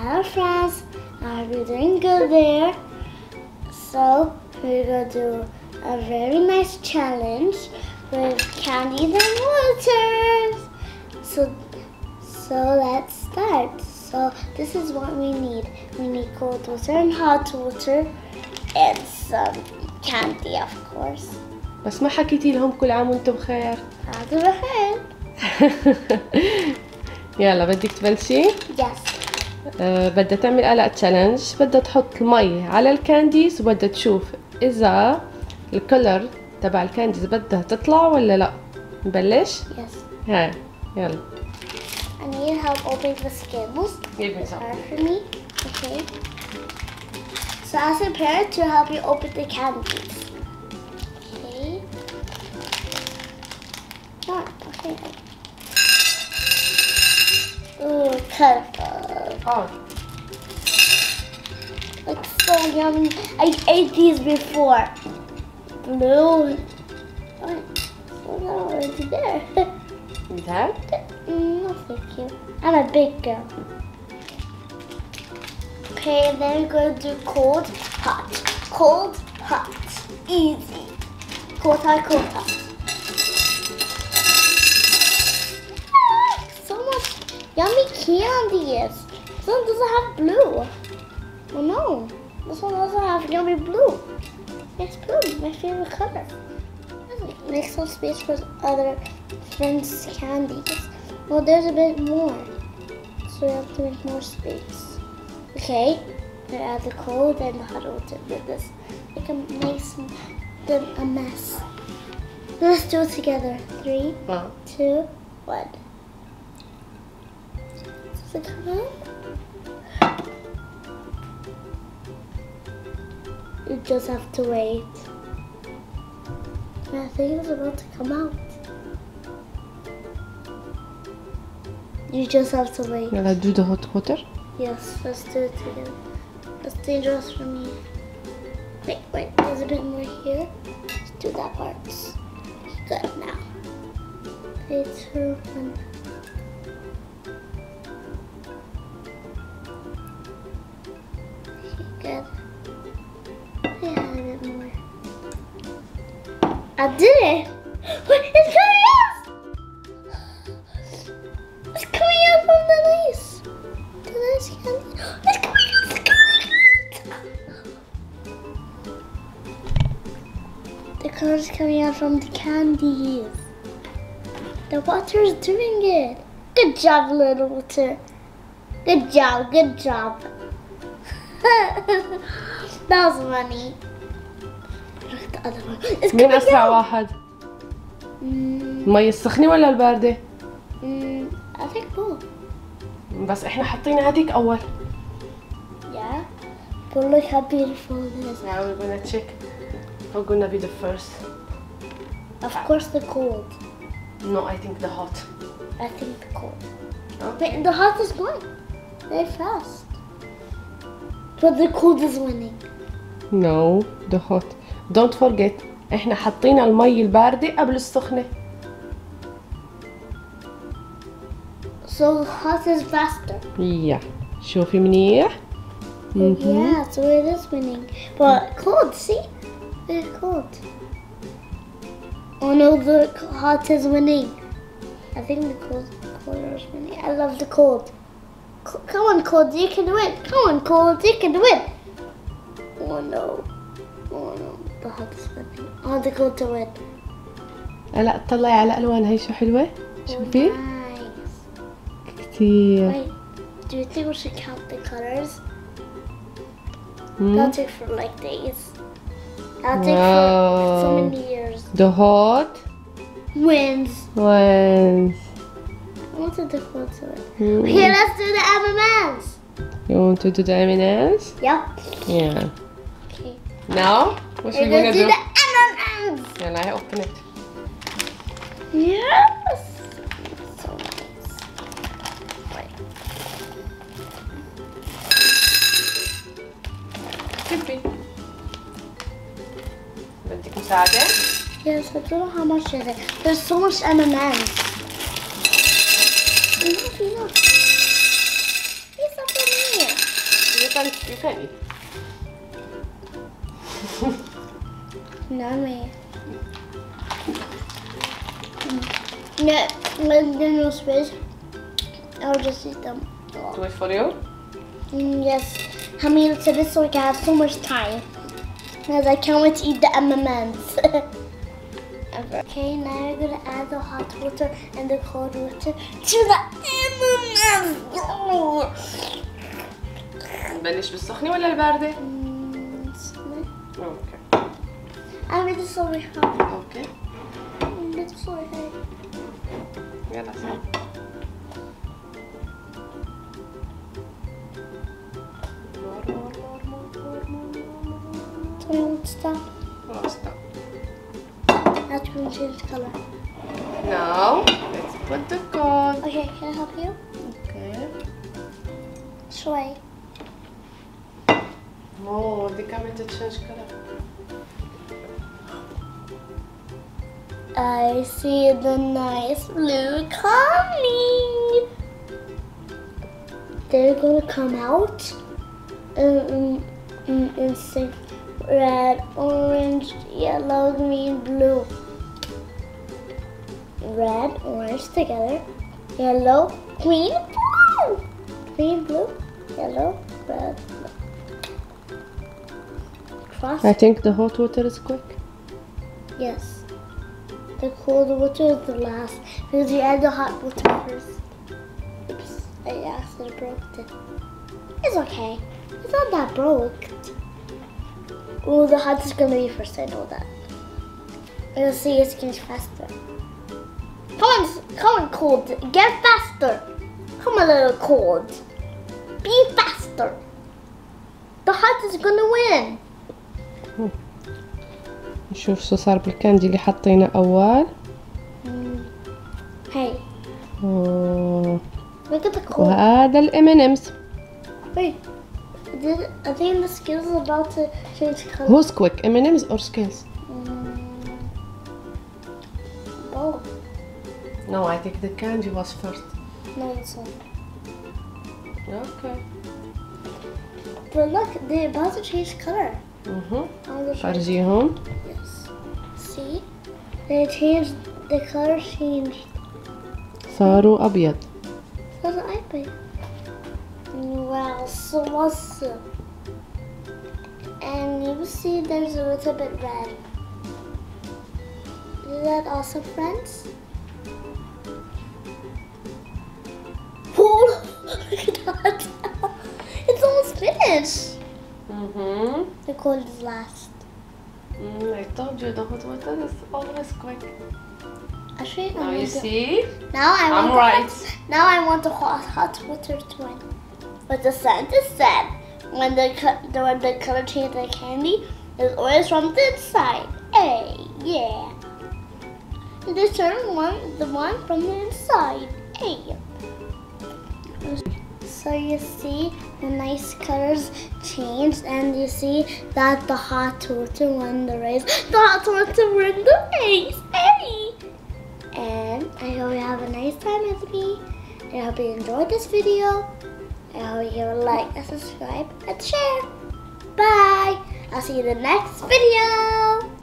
Hello friends, I hope you're doing good there. So we're going to do a very nice challenge with candies and waters. So let's start. So this is what we need. We need cold water and hot water and some candy, of course. بس ما حكيتي لهم كل عام وانتم بخير. عادوا بخير. يلا بدك تبلشي؟ Yes. بدها تعمل قلق تشالنج، بدها تحط المي على الكانديز وبدها تشوف إذا الكلر تبع الكانديز بدها تطلع ولا لأ. نبلش؟ يس. هاي يلا. I need help opening the scales. Give me some. It's hard for me. Okay. So ask your parents to help you open the candies. Okay. Not okay. Ooh, colorful. Oh. Looks so yummy. I ate these before. Blue. What's there? Is that? No, thank you. I'm a big girl. Okay, then we're going to do cold, hot. Cold, hot. Easy. Cold, hot, cold, hot. Yummy candies. This one doesn't have blue. Oh no, this one doesn't have yummy blue. It's blue, my favorite color. Make some space for other friends' candies. Well, there's a bit more, so we have to make more space. Okay, we add the cold and the hot water with this. We can make them a mess. Let's do it together. 3, 2, 1. Does it come out? You just have to wait. And I think it's about to come out. You just have to wait. Will I do the hot water? Yes, let's do it together. That's dangerous for me. Wait, there's a bit more here. Let's do that part. Good now. 3, 2, 1. Good. Yeah, a bit more. I did it! It's coming out! It's coming out from the ice! The ice candy! It's coming out! It's coming out! The color's coming out from the candies. The water's doing it! Good job, little water! Good job, good job! That was funny. Look at the other one. It's coming out. مين أسرع واحد؟ المي السخنة ولا الباردة؟ I think both. بس إحنا حطينا هذيك أول. Yeah. But look how beautiful it is. Now we're gonna check. We're gonna be the first. Of course the cold. No, I think the hot. I think the cold. But the hot is gone. Very fast. But the cold is winning. No, the hot. Don't forget. إحنا حطينا المي الباردة قبل السخنة. So hot is faster. Yeah. شوفي منيح. Yeah, so it is winning. But cold, see? It's cold. Oh no, the hot is winning. I think the cold is winning. I love the cold. Come on, cold, you can win. Come on, cold, you can win. Oh no. Oh no. The hot is winning. I want the cold to win. قلق طلعي على الوانها هي شو حلوة. شوفي. كتير. Wait, do you think we should count the colors? That'll take for like days. That'll take for so many years. The hot wins. I wanted the cold to it. Okay, let's do the M&Ms. You want to do the M&Ms? Yep. Yeah. Okay. Now, what are we going to do? We're going to do the M&Ms. And I open it. Yes. So nice. Wait. Could be. Did you try it? Yes, I don't know how much it is. There's so much M&Ms. Enough. Piece of them here. Baby. Yummy. Yeah, when there's no space, I'll just eat them. Do it for you? Yes. How many to this week? I have so much time. Because I can't wait to eat the M&Ms. Okay, now we're going to add the hot water and the cold water to the M&Ms. بلش بالسخنة ولا الباردة؟ سخنة. اوكي. اعمل الصويحة. اوكي. بدي الصويحة. يلا سهل. مور مور مور مور مور مور. Stop. Stop. That's going to change color. Now let's put the corn. Okay, can I help you? Okay. Shway. Oh, they come in to change color. I see the nice blue coming. They're gonna come out and sing red, orange, yellow, green, blue. Red, orange together. Yellow, green, blue. Green, blue, yellow, red. Fast. I think the hot water is quick. Yes. The cold water is the last because you add the hot water first. Oops, I actually broke it. It's okay. It's not that broke. Oh, the hot is gonna be first, I know that. You'll see it's getting faster. Come on, cold. Get faster. Come on, little cold. Be faster. The hot is gonna win. نشوف شو صار بالكاندي اللي حطينا أول. هاي. وهذا الMMs. Wait, I think the scales are about to change color. Who's quick, M&Ms or scales? Both. No, I think the candy was first. No, it's not. Okay. But look, they're about to change color. فرجيهم. Yes. See, they changed the color changed. صاروا أبيض. صاروا أبيض. Wow, so awesome. And you see, there's a little bit red. Is that awesome, friends? Oh, look at that! It's almost finished. The cold is last. I told you the hot water is always quick. Actually, now you see. Now I'm right. Now I want the hot water to win. But the scientist said when the color change the candy is always from the inside. Hey, yeah. They turn the one from the inside. Hey. So you see the nice colors changed, and you see that the hot water won the race. The hot water won the race! Hey! And I hope you have a nice time with me. I hope you enjoyed this video. I hope you like and subscribe and share. Bye! I'll see you in the next video!